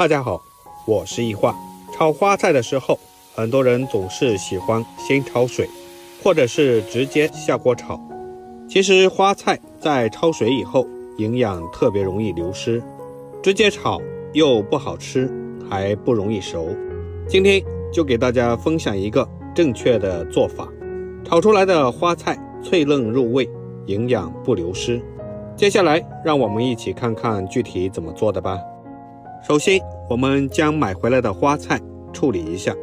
大家好，我是易化。炒花菜的时候，很多人总是喜欢先焯水，或者是直接下锅炒。其实花菜在焯水以后，营养特别容易流失，直接炒又不好吃，还不容易熟。今天就给大家分享一个正确的做法，炒出来的花菜脆嫩入味，营养不流失。接下来让我们一起看看具体怎么做的吧。首先，我们将买回来的花菜处理一下，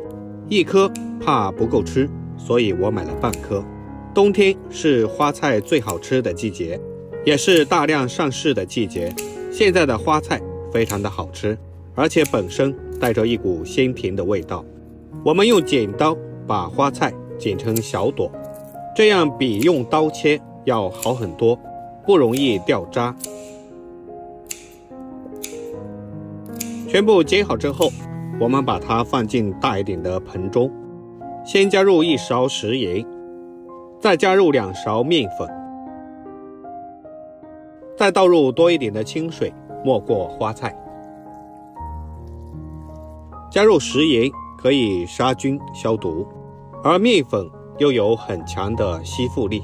一颗怕不够吃，所以我买了半颗。冬天是花菜最好吃的季节，也是大量上市的季节。现在的花菜非常的好吃，而且本身带着一股鲜甜的味道。我们用剪刀把花菜剪成小朵，这样比用刀切要好很多，不容易掉渣。全部剪好之后，我们把它放进大一点的盆中，先加入一勺食盐，再加入2勺面粉，再倒入多一点的清水没过花菜。加入食盐可以杀菌消毒，而面粉又有很强的吸附力，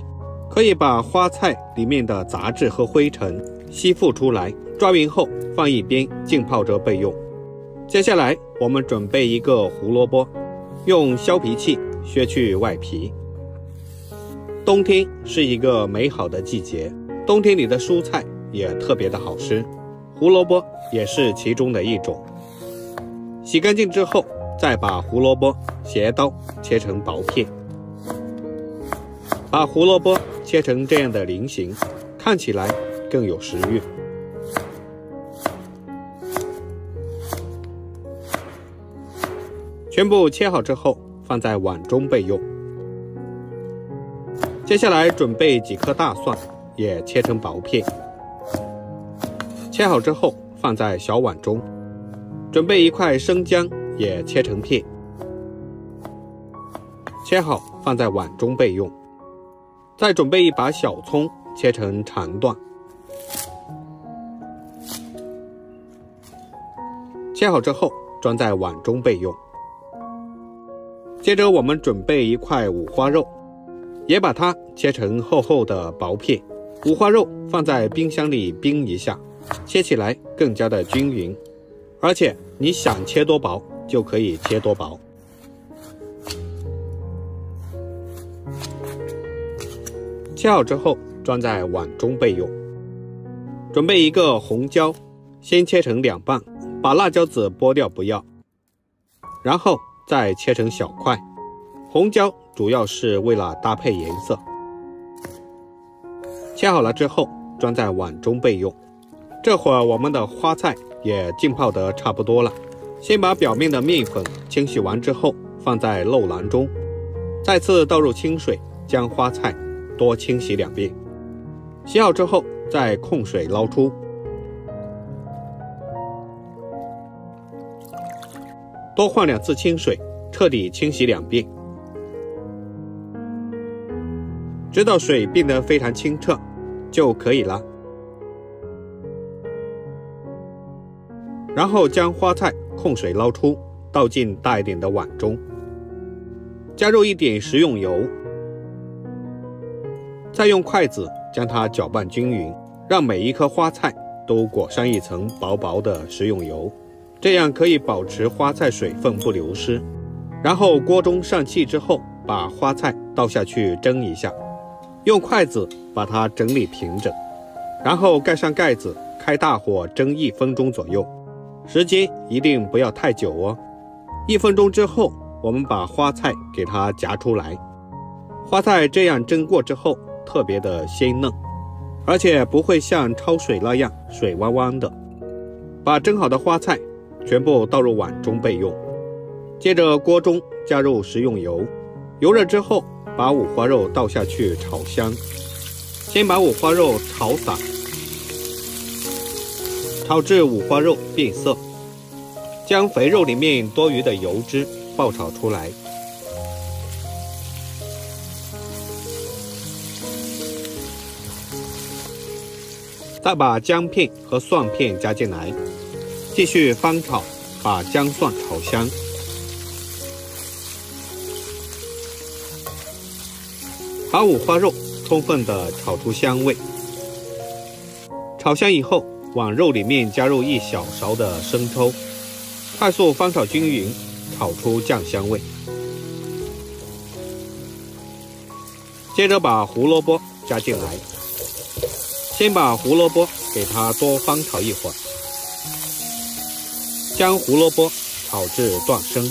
可以把花菜里面的杂质和灰尘吸附出来。抓匀后放一边浸泡着备用。接下来我们准备一个胡萝卜，用削皮器削去外皮。冬天是一个美好的季节，冬天里的蔬菜也特别的好吃，胡萝卜也是其中的一种。洗干净之后，再把胡萝卜斜刀切成薄片，把胡萝卜切成这样的菱形，看起来更有食欲。全部切好之后，放在碗中备用。接下来准备几颗大蒜，也切成薄片。切好之后放在小碗中，准备一块生姜，也切成片。切好放在碗中备用。再准备一把小葱，切成长段。切好之后装在碗中备用。接着我们准备一块五花肉，也把它切成厚厚的薄片。五花肉放在冰箱里冰一下，切起来更加的均匀，而且你想切多薄就可以切多薄。切好之后装在碗中备用。准备一个红椒，先切成2瓣，把辣椒籽剥掉不要，然后再切成小块。红椒主要是为了搭配颜色。切好了之后装在碗中备用。这会儿我们的花菜也浸泡得差不多了，先把表面的面粉清洗完之后放在漏篮中，再次倒入清水，将花菜多清洗2遍。洗好之后再控水捞出。多换2次清水，彻底清洗2遍，直到水变得非常清澈就可以了。然后将花菜控水捞出，倒进大一点的碗中，加入一点食用油，再用筷子将它搅拌均匀，让每一颗花菜都裹上一层薄薄的食用油，这样可以保持花菜水分不流失。然后锅中上气之后，把花菜倒下去蒸一下，用筷子把它整理平整，然后盖上盖子，开大火蒸1分钟左右，时间一定不要太久哦。1分钟之后，我们把花菜给它夹出来。花菜这样蒸过之后特别的鲜嫩，而且不会像焯水那样水汪汪的。把蒸好的花菜全部倒入碗中备用。接着锅中加入食用油，油热之后把五花肉倒下去炒香。先把五花肉炒散，炒至五花肉变色，将肥肉里面多余的油脂爆炒出来。再把姜片和蒜片加进来，继续翻炒，把姜蒜烤香。把五花肉充分的炒出香味。炒香以后，往肉里面加入一小勺的生抽，快速翻炒均匀，炒出酱香味。接着把胡萝卜加进来，先把胡萝卜给它多翻炒一会儿，将胡萝卜炒至断生。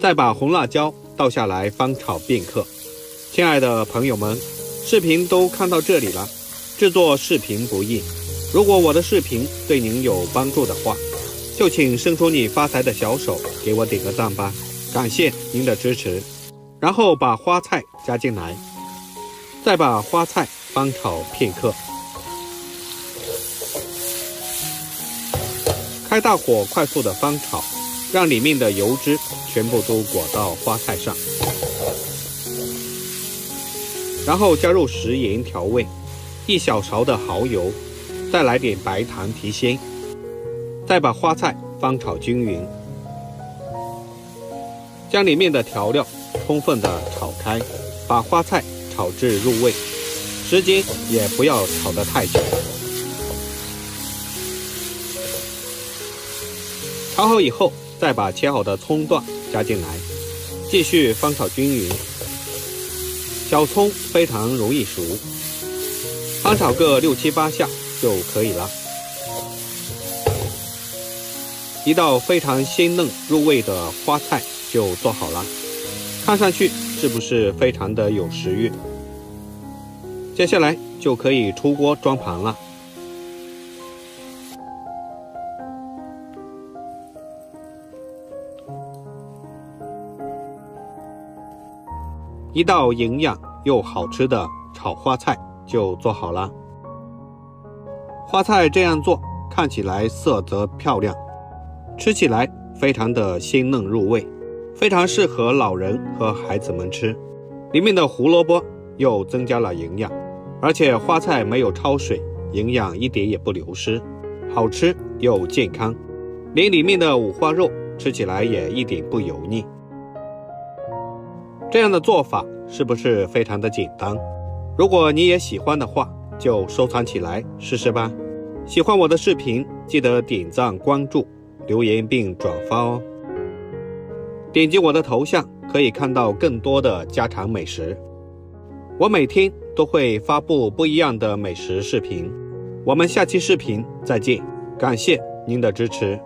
再把红辣椒倒下来翻炒片刻。亲爱的朋友们，视频都看到这里了，制作视频不易。 如果我的视频对您有帮助的话，就请伸出你发财的小手，给我点个赞吧，感谢您的支持。然后把花菜加进来，再把花菜翻炒片刻，开大火快速的翻炒，让里面的油脂全部都裹到花菜上，然后加入食盐调味，一小勺的蚝油。 再来点白糖提鲜，再把花菜翻炒均匀，将里面的调料充分的炒开，把花菜炒至入味，时间也不要炒得太久。炒好以后，再把切好的葱段加进来，继续翻炒均匀。小葱非常容易熟，翻炒个6、7、8下。 就可以了。一道非常鲜嫩入味的花菜就做好了，看上去是不是非常的有食欲？接下来就可以出锅装盘了。一道营养又好吃的炒花菜就做好了。 花菜这样做，看起来色泽漂亮，吃起来非常的鲜嫩入味，非常适合老人和孩子们吃。里面的胡萝卜又增加了营养，而且花菜没有焯水，营养一点也不流失，好吃又健康。连里面的五花肉吃起来也一点不油腻。这样的做法是不是非常的简单？如果你也喜欢的话， 就收藏起来试试吧。喜欢我的视频，记得点赞、关注、留言并转发哦。点击我的头像，可以看到更多的家常美食。我每天都会发布不一样的美食视频。我们下期视频再见，感谢您的支持。